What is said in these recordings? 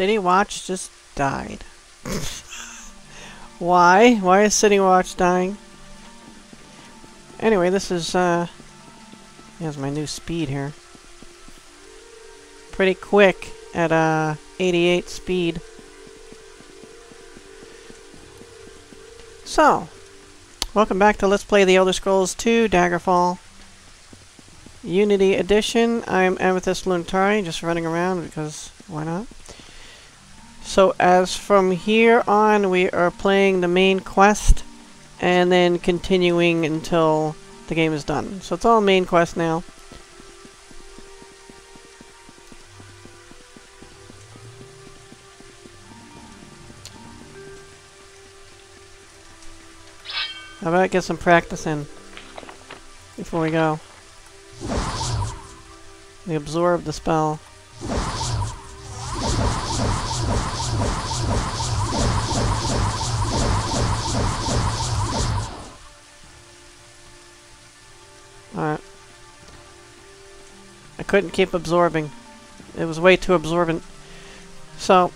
City Watch just died. Why? Why is City Watch dying? Anyway, this is, here's my new speed here. Pretty quick at, 88 speed. So, welcome back to Let's Play The Elder Scrolls 2 Daggerfall Unity Edition. I'm Amethyst Lunitari, just running around because why not? So as from here on, we are playing the main quest and then continuing until the game is done. So it's all main quest now. How about get some practice in before we go? We absorb the spell. Alright. I couldn't keep absorbing. It was way too absorbent. So,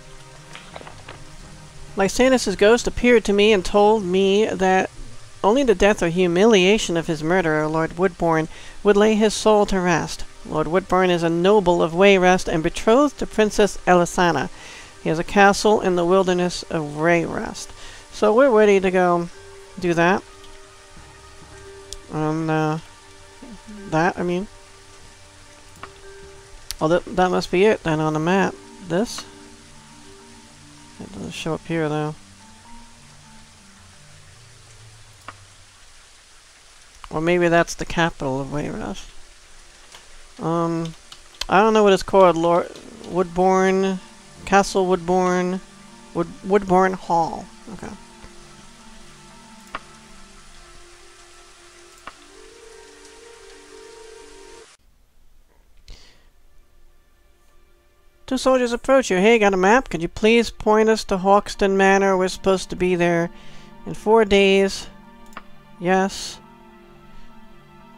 Lysanus' ghost appeared to me and told me that only the death or humiliation of his murderer, Lord Woodborne, would lay his soul to rest. Lord Woodborne is a noble of Wayrest and betrothed to Princess Elisana. He has a castle in the wilderness of Wayrest. So we're ready to go do that. Oh, that must be it then on the map. This? It doesn't show up here though. Or maybe that's the capital of Wayrest. I don't know what it's called. Lord Woodborne, Castle Woodborne, Woodborne Hall. Okay. Two soldiers approach you. Hey, got a map? Could you please point us to Hawxton Manor? We're supposed to be there in 4 days. Yes.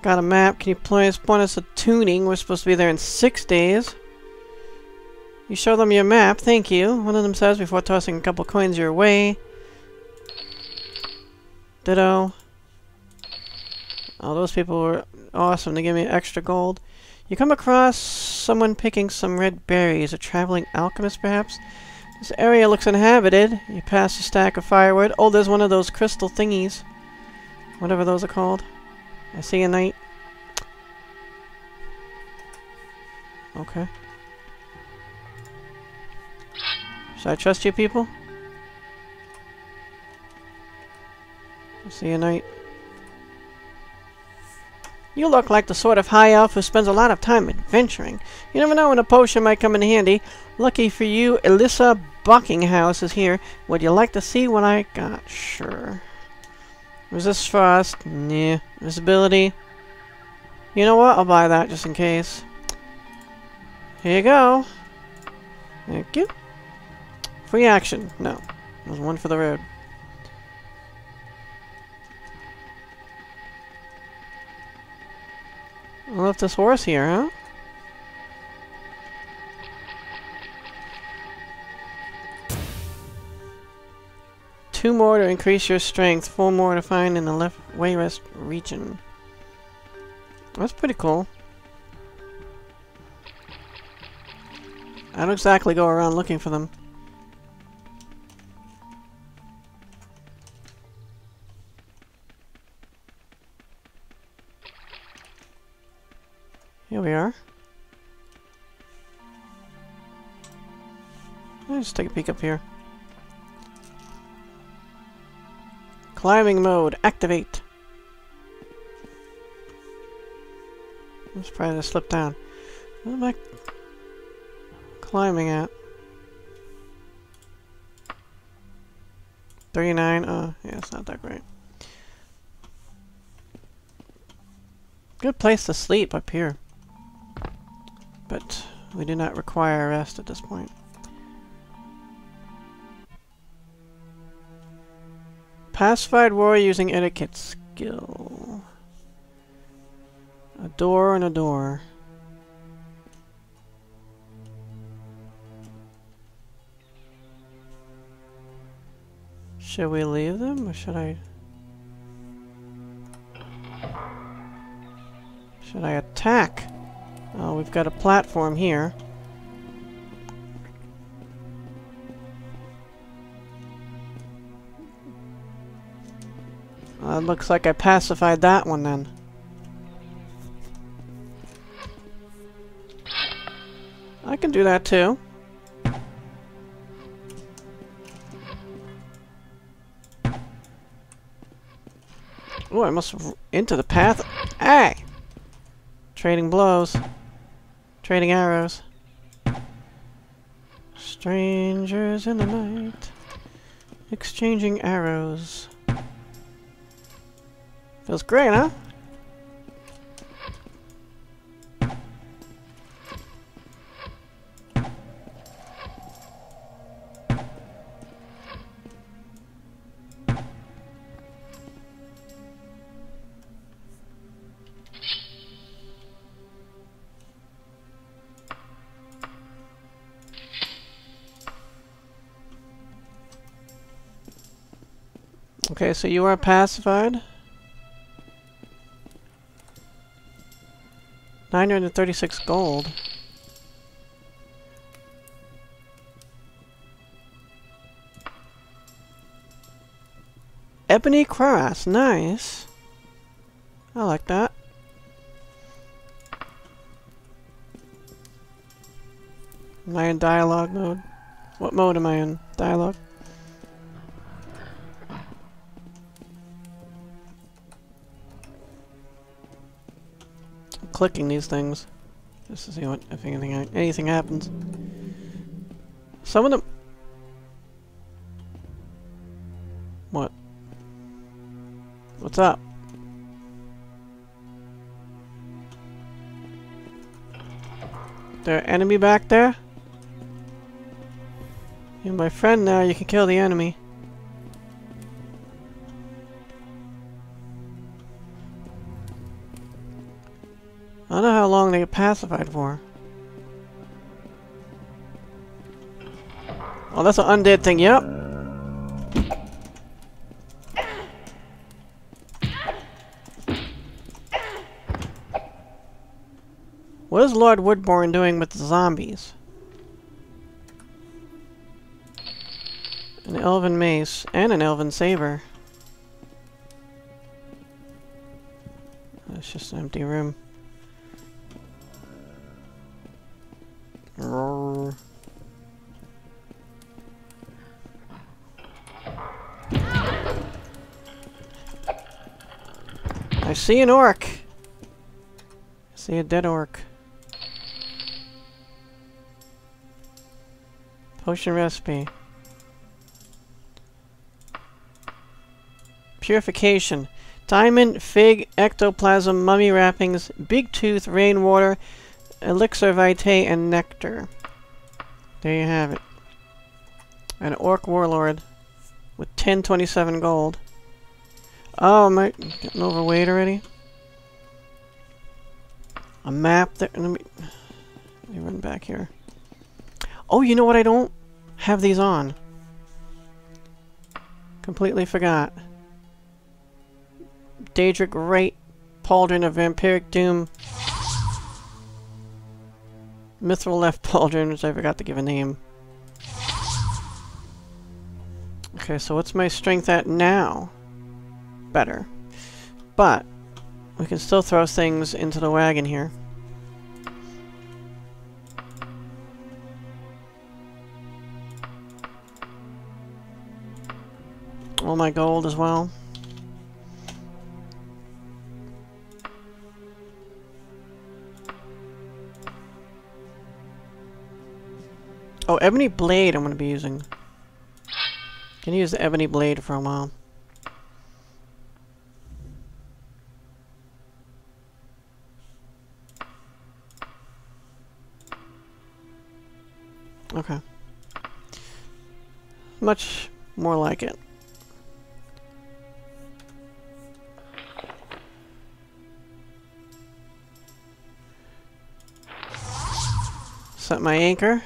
Got a map. Can you please point us to Tuning? We're supposed to be there in 6 days. You show them your map. Thank you. One of them says before tossing a couple coins your way. Ditto. Oh, those people were awesome. They gave me extra gold. You come across someone picking some red berries. A traveling alchemist, perhaps? This area looks inhabited. You pass a stack of firewood. Oh, there's one of those crystal thingies. Whatever those are called. I see a knight. Okay. Should I trust you people? I see a knight. You look like the sort of high elf who spends a lot of time adventuring. You never know when a potion might come in handy. Lucky for you, Elissa Buckinghouse is here. Would you like to see what I got? Sure. Resist frost, nah. Visibility. You know what? I'll buy that just in case. Here you go. Thank you. Free action. No. There's one for the road. I left this horse here, huh? Two more to increase your strength, 4 more to find in the left Wayrest region. That's pretty cool. I don't exactly go around looking for them. Here we are. Let's take a peek up here. Climbing mode, activate. I'm surprised I slipped down. What am I climbing at? 39, yeah, it's not that great. Good place to sleep up here. But we do not require rest at this point. Pacified warrior using etiquette skill. A door and a door. Should we leave them or should I attack? Oh, we've got a platform here. Looks like I pacified that one then. I can do that too. Oh, I must have into the path. Hey! Trading blows. Trading arrows. Strangers in the night. Exchanging arrows. Feels great, huh? Okay, so you are pacified. 936 gold. Ebony cross, nice. I like that. Am I in dialogue mode? What mode am I in? Dialogue? Clicking these things just to see what if anything happens. Some of them. What? What's up? There an enemy back there? You're my friend now. You can kill the enemy. I don't know how long they get pacified for. Oh, that's an undead thing, yep. What is Lord Woodborne doing with the zombies? An elven mace and an elven saber. That's just an empty room. Roar. I see an orc. I see a dead orc. Potion recipe. Purification. Diamond, fig, ectoplasm, mummy wrappings, big tooth, rainwater, elixir vitae, and nectar. There you have it. An orc warlord with 1027 gold. Oh, am I getting overweight already? A map there. Let me run back here. Oh, you know what? I don't have these on. Completely forgot. Daedric Wraith, Pauldron of Vampiric Doom. Mithril left pauldron, which I forgot to give a name. Okay, so what's my strength at now? Better. But we can still throw things into the wagon here. All my gold as well. Oh, ebony blade I'm going to be using. Can use the ebony blade for a while. Okay. Much more like it. Set my anchor.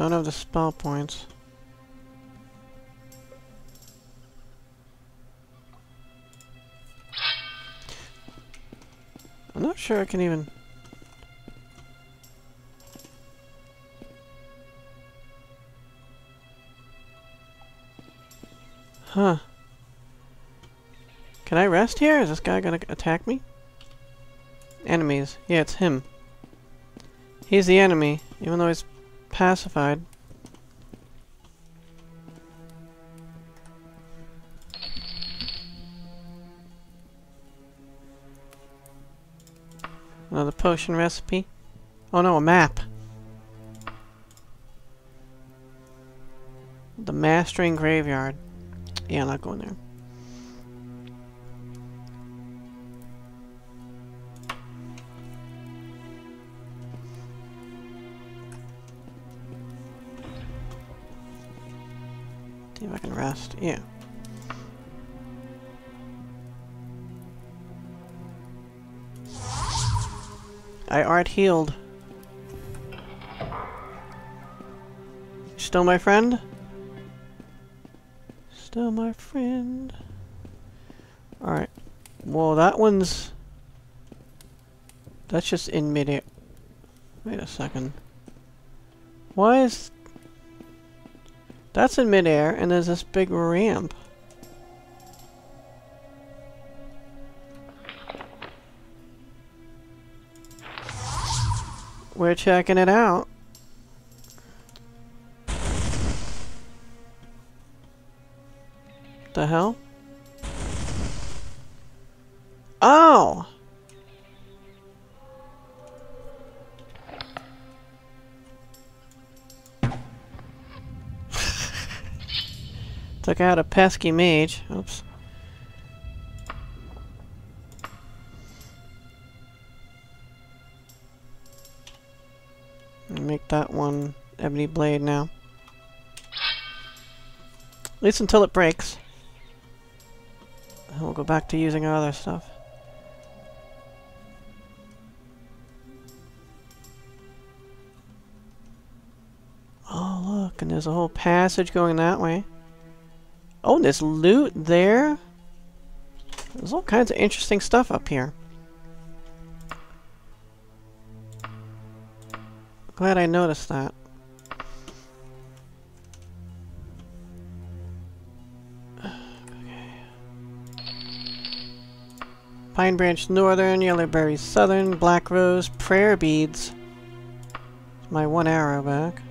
Don't have the spell points. I'm not sure I can even... Huh. Can I rest here? Is this guy gonna attack me? Enemies. Yeah, it's him. He's the enemy, even though he's pacified. Another potion recipe. Oh no, a map. The Mastering Graveyard. Yeah, I'm not going there. See if I can rest. Yeah. I art healed. Still my friend? Still my friend. Alright. Well, that one's... That's just in mid-air. Wait a second. Why is... That's in mid-air, and there's this big ramp. We're checking it out. The hell? Oh! Took out a pesky mage. Oops. Make that one ebony blade now. At least until it breaks. And we'll go back to using our other stuff. Oh look, and there's a whole passage going that way. Oh, and there's loot there. There's all kinds of interesting stuff up here. Glad I noticed that. Okay. Pine Branch Northern, Yellowberry Southern, Black Rose, Prayer Beads. That's my one arrow back.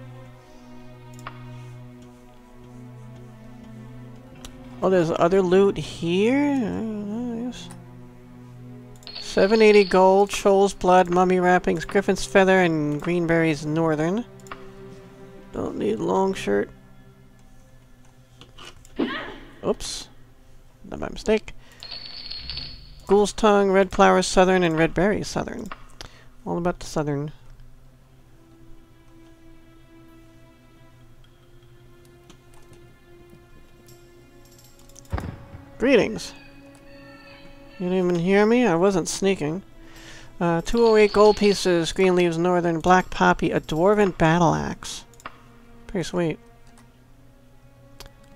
Oh, there's other loot here? Nice. 780 gold, shoal's blood, mummy wrappings, griffin's feather, and greenberries northern. Don't need long shirt. Oops. Not by mistake. Ghoul's tongue, red flowers southern, and red berries southern. All about the southern. Greetings. You didn't even hear me? I wasn't sneaking. 208 gold pieces, green leaves northern, black poppy, a dwarven battle axe. Pretty sweet.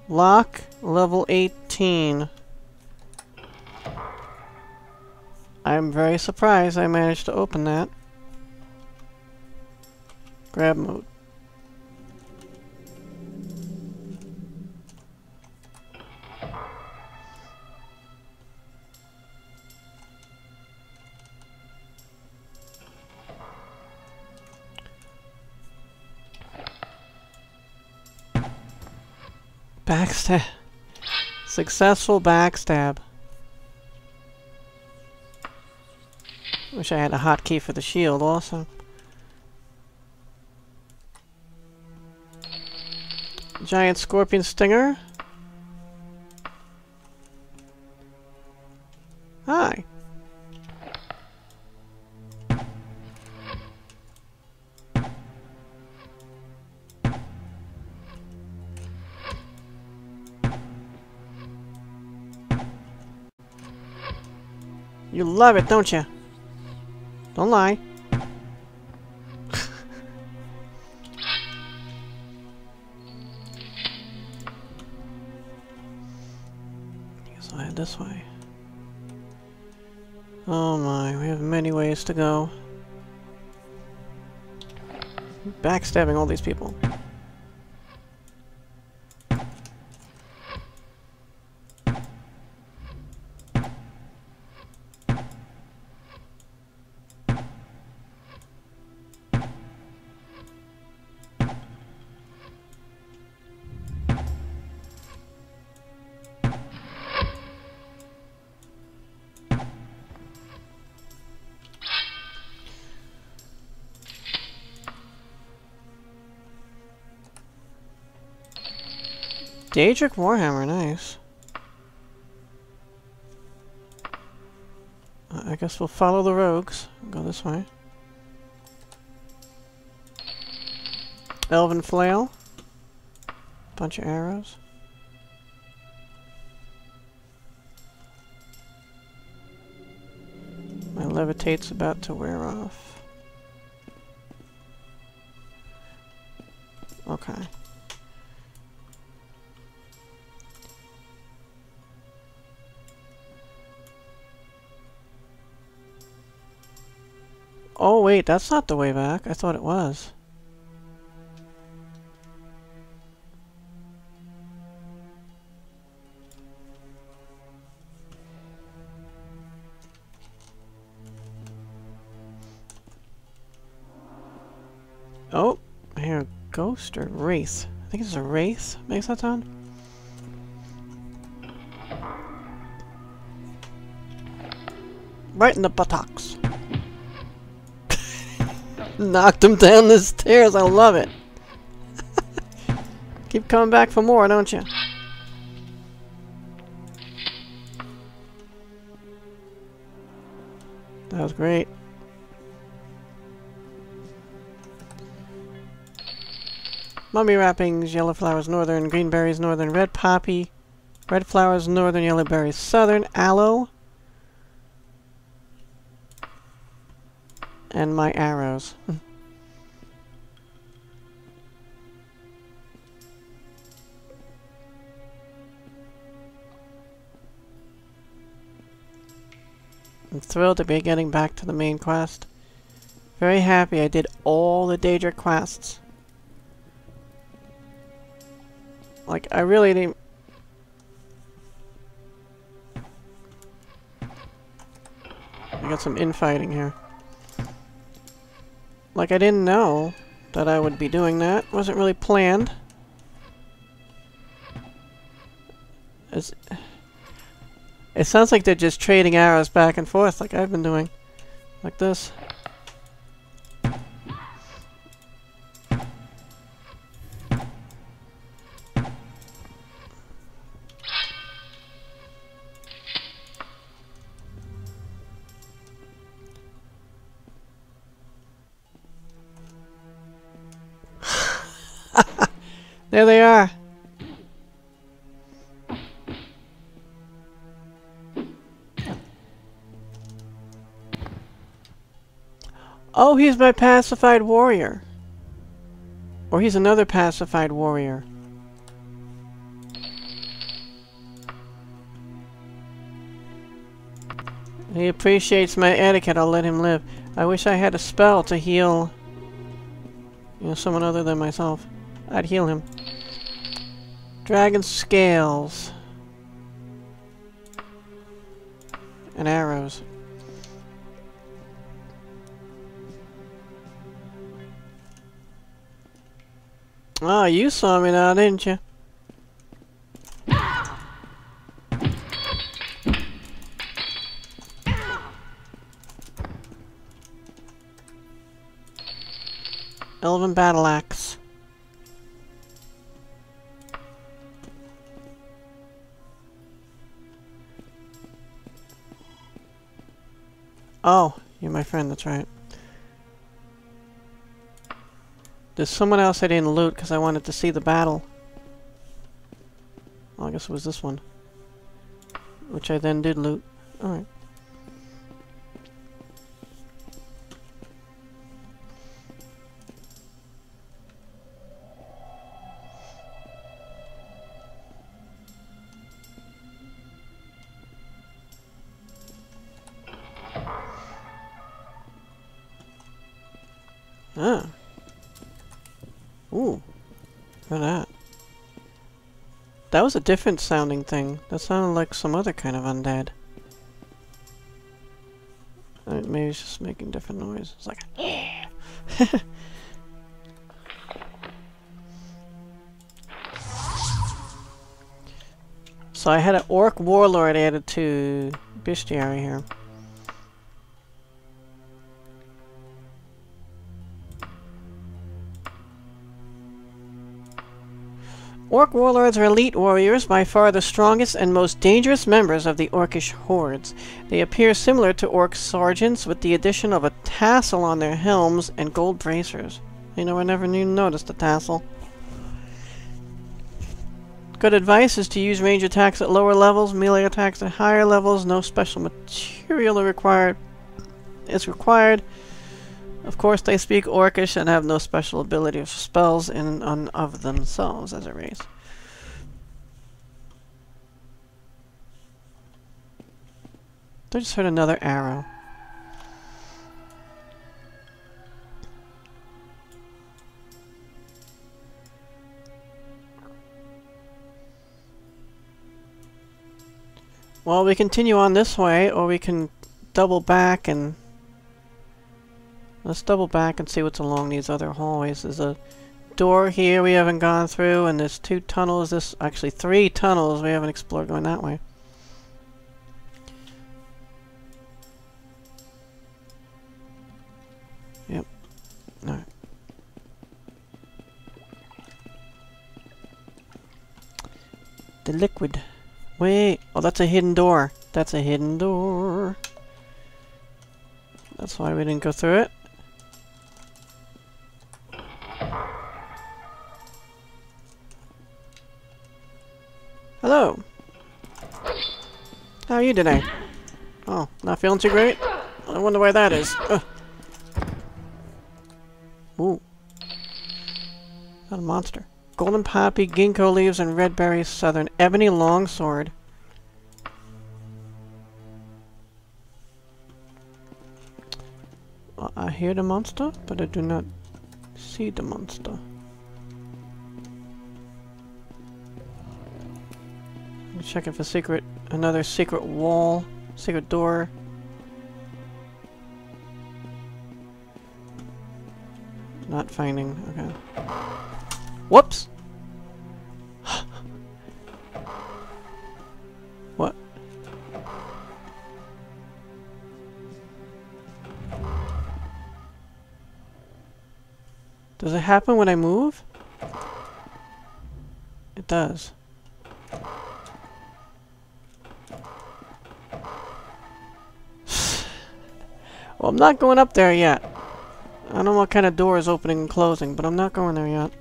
Lock, level 18. I'm very surprised I managed to open that. Grab mode. Backstab. Successful backstab. Wish I had a hotkey for the shield also. Giant scorpion stinger. Hi. You love it, don't you? Don't lie. this way? Oh my, we have many ways to go. Backstabbing all these people. Daedric Warhammer, nice. I guess we'll follow the rogues. Go this way. Elven Flail. Bunch of arrows. My levitate's about to wear off. Okay. Oh wait, that's not the way back. I thought it was. Oh, I hear a ghost or wraith. I think it's a wraith makes that sound. Right in the buttocks. Knocked him down the stairs. I love it. Keep coming back for more, don't you? That was great. Mummy wrappings, yellow flowers, northern, green berries, northern, red poppy, red flowers, northern, yellow berries, southern, aloe, and my arrows. I'm thrilled to be getting back to the main quest. Very happy I did all the Daedric quests. Like, I really didn't... I got some infighting here. Like, I didn't know that I would be doing that. Wasn't really planned. It sounds like they're just trading arrows back and forth like I've been doing. Like this. There they are. Oh, he's my pacified warrior. Or he's another pacified warrior. He appreciates my etiquette. I'll let him live. I wish I had a spell to heal, you know, someone other than myself. I'd heal him. Dragon scales. And arrows. Oh, you saw me now, didn't you? Elven battle axe. Oh, you're my friend, that's right. There's someone else I didn't loot because I wanted to see the battle. Well, I guess it was this one. Which I then did loot. Alright. Ah. Ooh. Look at that. That was a different sounding thing. That sounded like some other kind of undead. Maybe it's just making different noises. It's like, yeah. So I had an orc warlord added to bestiary here. Orc warlords are elite warriors, by far the strongest and most dangerous members of the orcish hordes. They appear similar to orc sergeants with the addition of a tassel on their helms and gold bracers. You know, I never even noticed the tassel. Good advice is to use range attacks at lower levels, melee attacks at higher levels. No special material is required. Of course, they speak Orcish and have no special ability for spells in and of themselves as a race. I just heard another arrow. Well, we continue on this way, or we can double back and... Let's double back and see what's along these other hallways. There's a door here we haven't gone through, and there's two tunnels. There's actually three tunnels we haven't explored going that way. Yep. Alright. The liquid. Wait. Oh, that's a hidden door. That's a hidden door. That's why we didn't go through it. Hello. How are you today? Oh, not feeling too great? I wonder why that is. Ooh. Not a monster. Golden poppy, ginkgo leaves, and red berries, southern ebony longsword. Well, I hear the monster, but I do not see the monster. Checking for secret, another secret wall, secret door. Not finding, okay. Whoops! What? Does it happen when I move? It does. Well, I'm not going up there yet. I don't know what kind of door is opening and closing, but I'm not going there yet.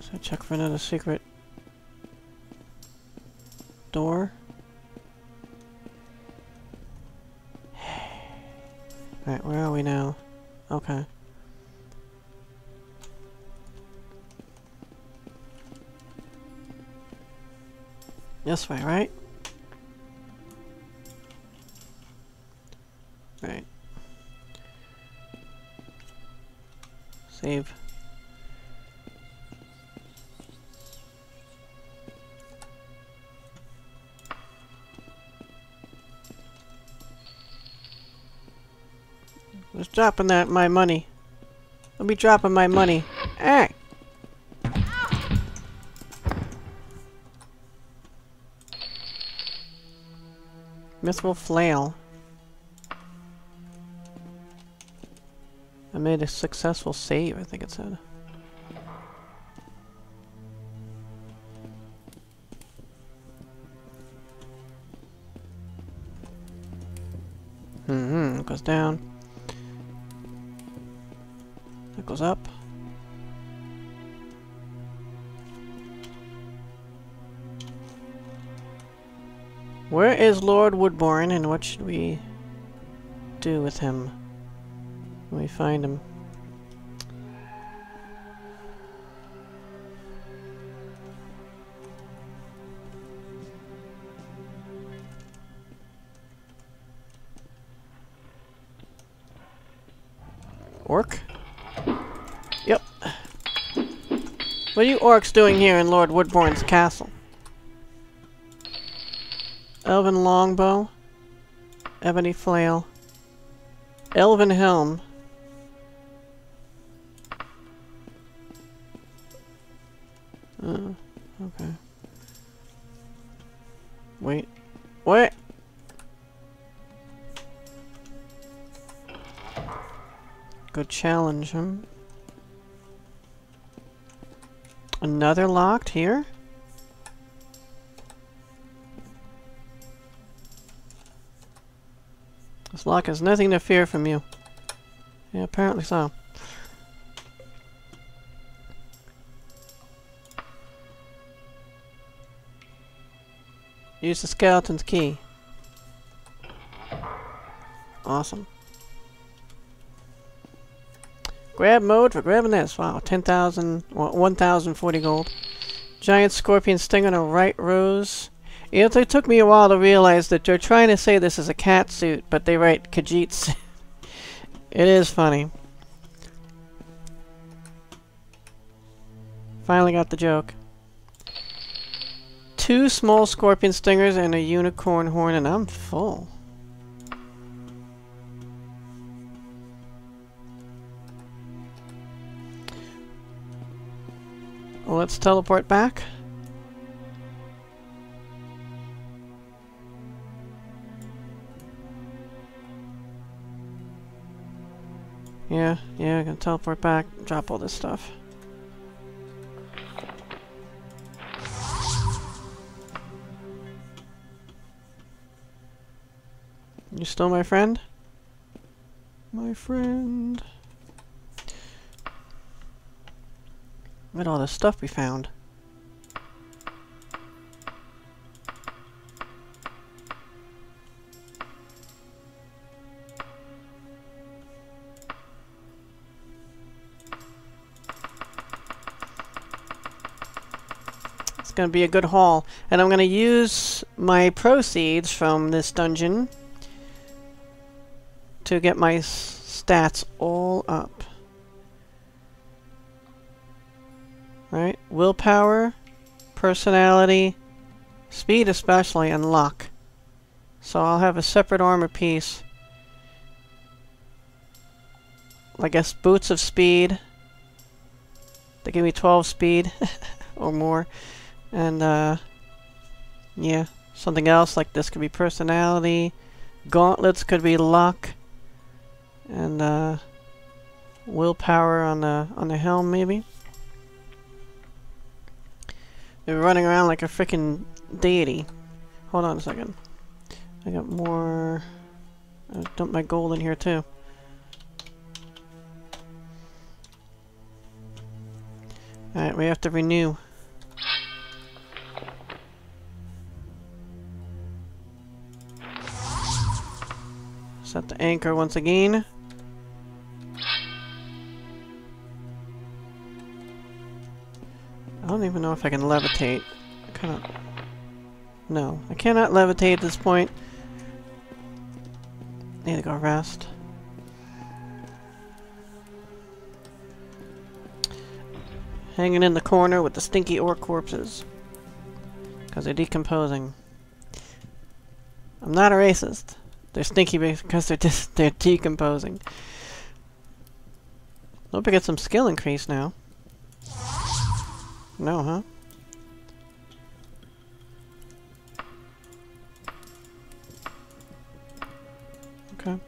So check for another secret door. Alright, where are we now? Okay. This way, right? Right. Save. I was dropping that my money. I'll be dropping my money. Hey. Mithril flail. I made a successful save, I think it said. Mm-hmm, it goes down. It goes up. Where is Lord Woodborne, and what should we do with him? When we find him. Orc? Yep. What are you orcs doing here in Lord Woodborne's castle? Elven longbow, ebony flail, elven helm. Okay. Wait. What? Go challenge him. Another locked here? This lock has nothing to fear from you. Yeah, apparently so. Use the skeleton's key. Awesome. Grab mode for grabbing this. Wow, 10,000, well, 1,040 gold. Giant scorpion sting on a right rose. You know, it took me a while to realize that they're trying to say this is a cat suit, but they write Khajiits. It is funny. Finally got the joke. 2 small scorpion stingers and a unicorn horn, and I'm full. Let's teleport back. Yeah, I can teleport back, drop all this stuff. You still my friend? My friend. Look at all the stuff we found. It's going to be a good haul. And I'm going to use my proceeds from this dungeon to get my stats all up. Right, willpower, personality, speed especially, and luck. So I'll have a separate armor piece. I guess boots of speed. They give me 12 speed or more. And yeah, something else like this could be personality. Gauntlets could be luck. And willpower on the helm maybe. They're running around like a freaking deity. Hold on a second. I got more. I dumped my gold in here too. Alright, we have to renew. Set the anchor once again. I don't even know if I can levitate. I cannot. No, I cannot levitate at this point. I need to go rest. Hanging in the corner with the stinky orc corpses. Because they're decomposing. I'm not a racist. They're stinky because they're decomposing. Hope I get some skill increase now. No, huh? Okay.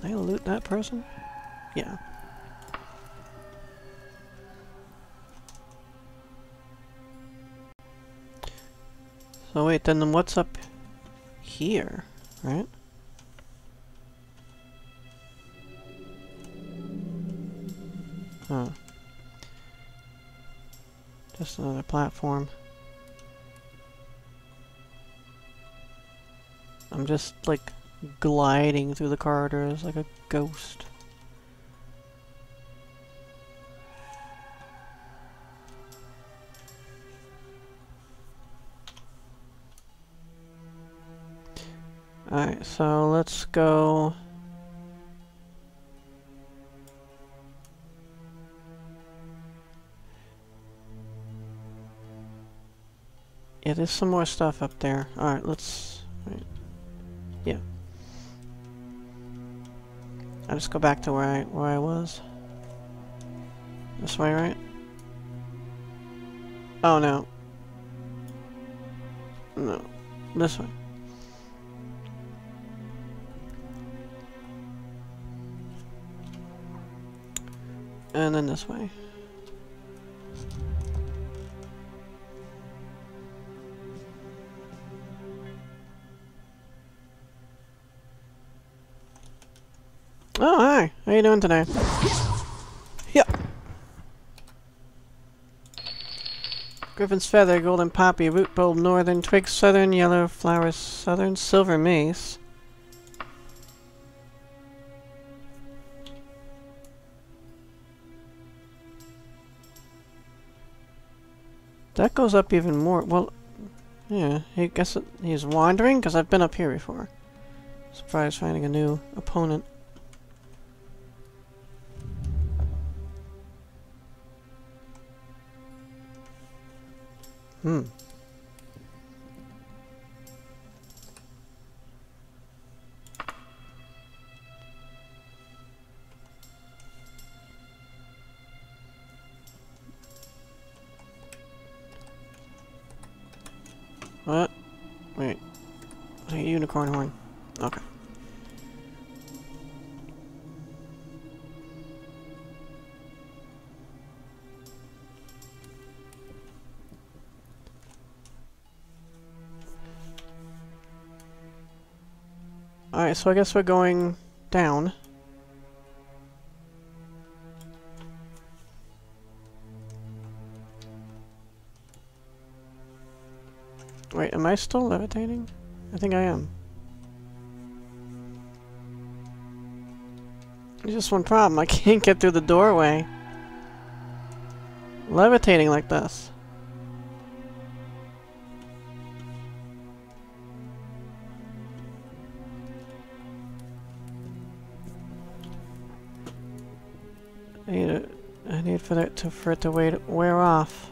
Did I loot that person? Yeah. So wait, then what's up here, right? Huh. Just another platform. I'm just, like, gliding through the corridors like a ghost. Alright, so let's go... Yeah, there's some more stuff up there. Alright, let's... Right. Yeah. I'll just go back to where I was. This way, right? Oh, no. No. This way. And then this way. Oh, hi. How you doing today? Yep. Griffin's feather, golden poppy, root bulb, northern twig, southern yellow flower, southern silver mace. That goes up even more. Well, yeah, I guess he's wandering, because I've been up here before. Surprised finding a new opponent. Hmm. What? Wait. A unicorn horn. Okay. Alright, so I guess we're going down. Wait, am I still levitating? I think I am. There's just one problem. I can't get through the doorway. Levitating like this. I need for it to wear off.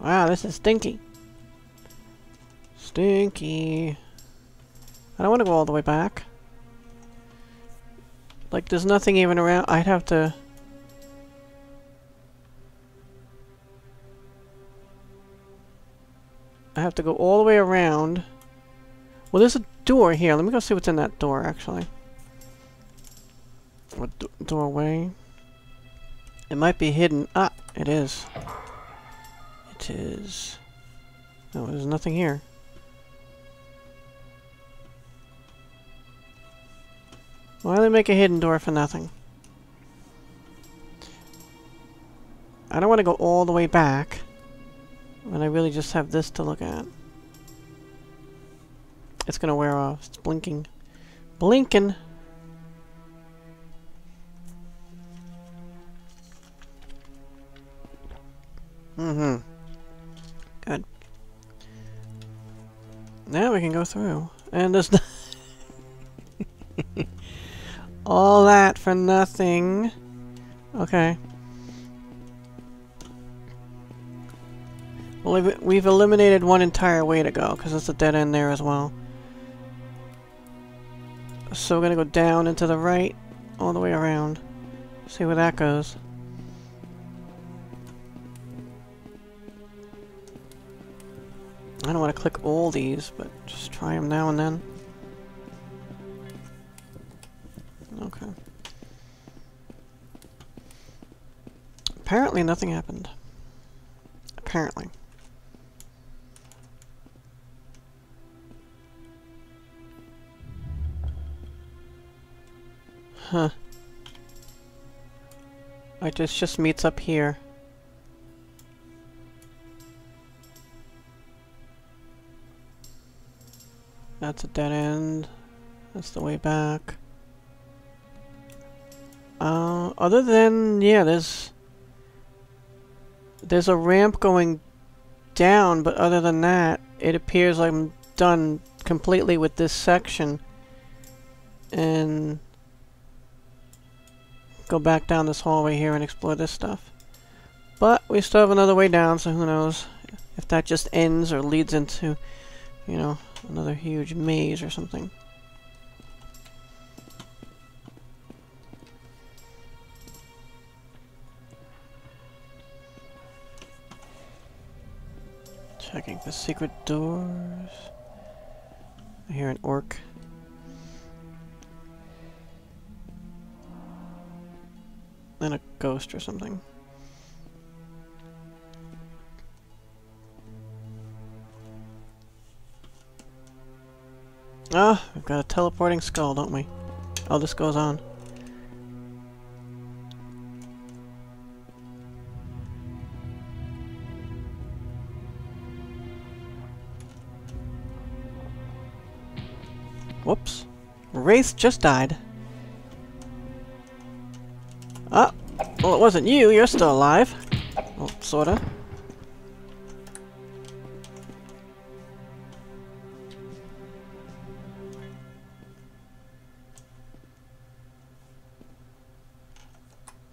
Wow, this is stinky. Stinky. I don't want to go all the way back. Like, there's nothing even around. I'd have to... I have to go all the way around. Well, there's a door here. Let me go see what's in that door, actually. Or doorway. It might be hidden. Ah, it is. It is... No, there's nothing here. Why do they make a hidden door for nothing? I don't want to go all the way back when I really just have this to look at. It's gonna wear off. It's blinking. Blinking! Mm-hmm. Good. Now we can go through. And there's... All that for nothing. Okay. Well, we've eliminated one entire way to go, because it's a dead end there as well. So we're going to go down and to the right, all the way around. See where that goes. I don't want to click all these, but just try them now and then. Okay. Apparently nothing happened. Apparently. Huh. Alright, this just meets up here. That's a dead end. That's the way back. Other than, yeah, there's a ramp going down, but other than that, it appears I'm done completely with this section. And go back down this hallway here and explore this stuff. But we still have another way down, so who knows if that just ends or leads into, you know, another huge maze or something. Checking the secret doors. I hear an orc. And a ghost or something. Ah, we've got a teleporting skull, don't we? Oh, this goes on. Whoops. Wraith just died. Ah! Well, it wasn't you. You're still alive. Well, sorta.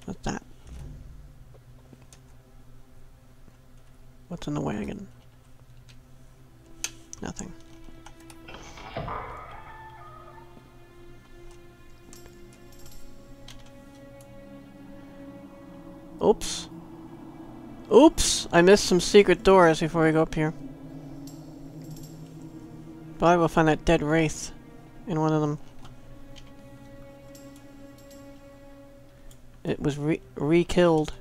What's that? What's in the wagon? Nothing. Oops. Oops! I missed some secret doors before we go up here. Probably we'll find that dead wraith in one of them. It was re-killed.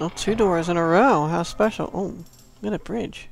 Oh, 2 doors in a row! How special! Oh, look at a bridge.